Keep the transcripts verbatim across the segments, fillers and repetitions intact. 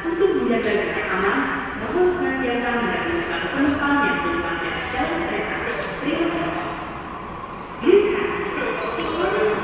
Untuk menjaga jarak aman, mohon senantiasa menertibkan penumpang yang berada di dalam kereta. Terima kasih. Please have the order of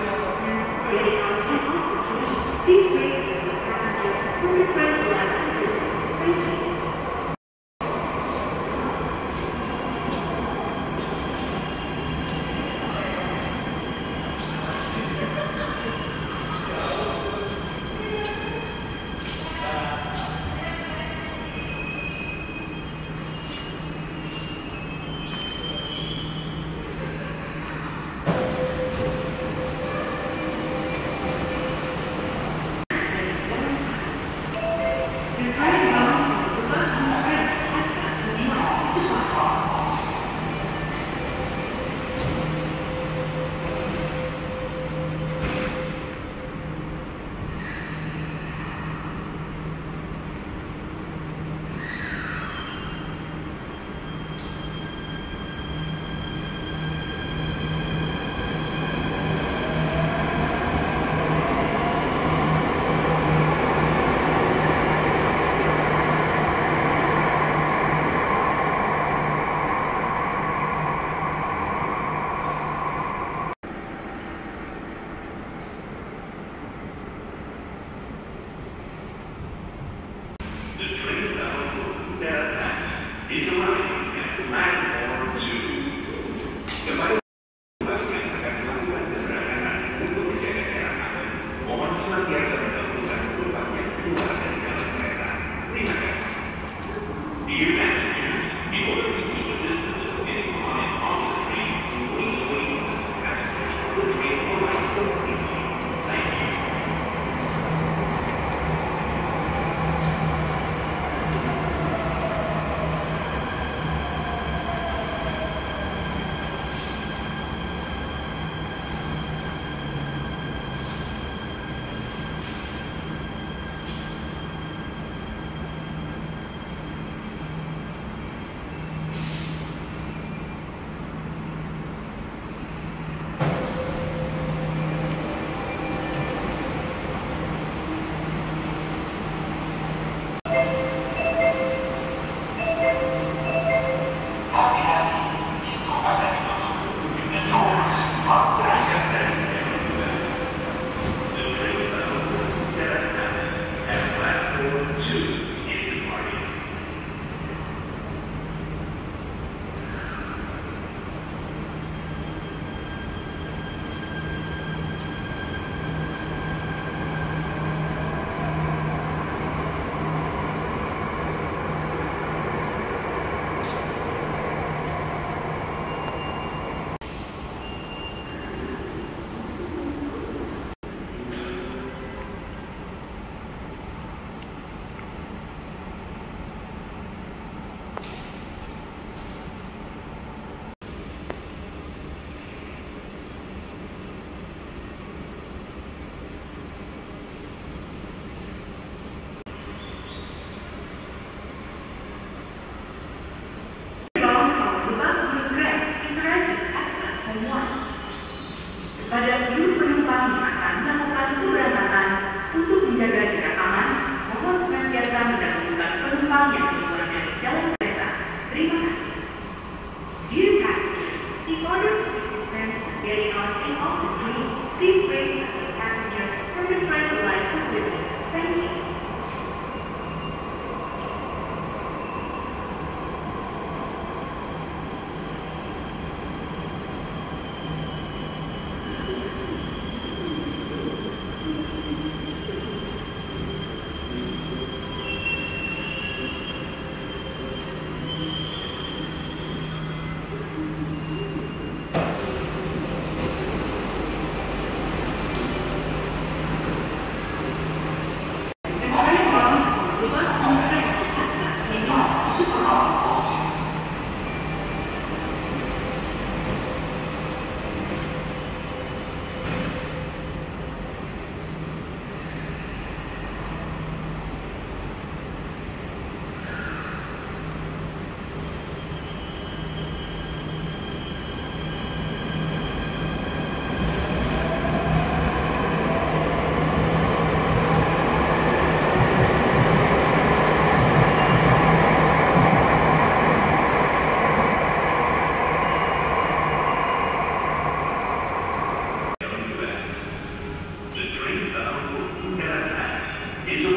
Please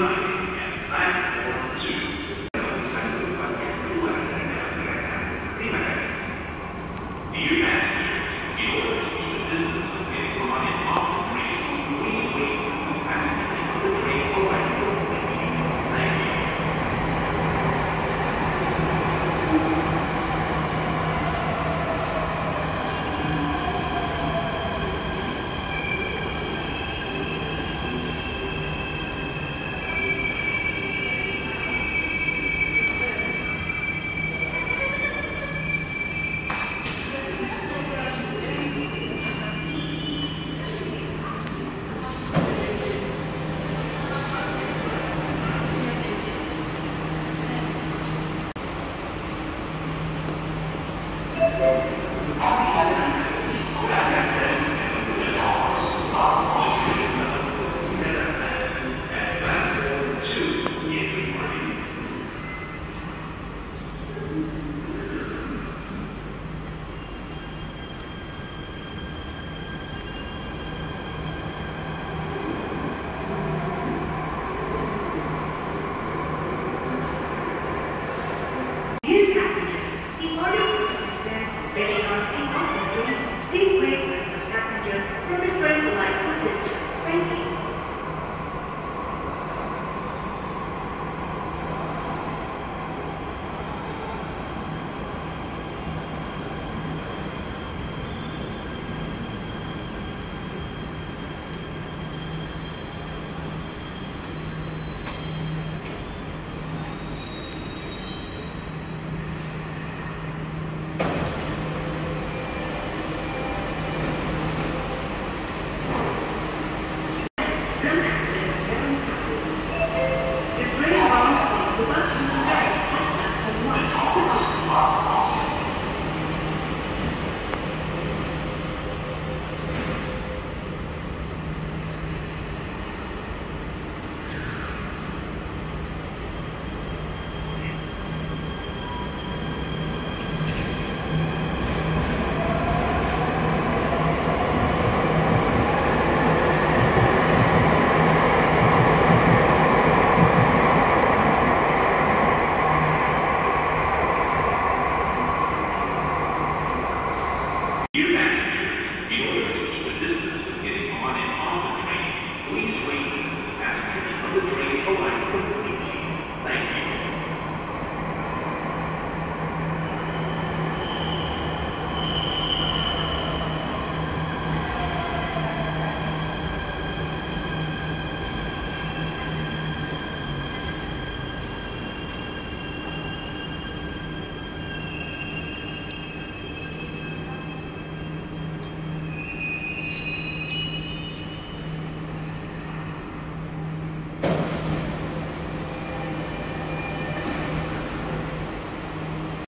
wait, passengers on the train for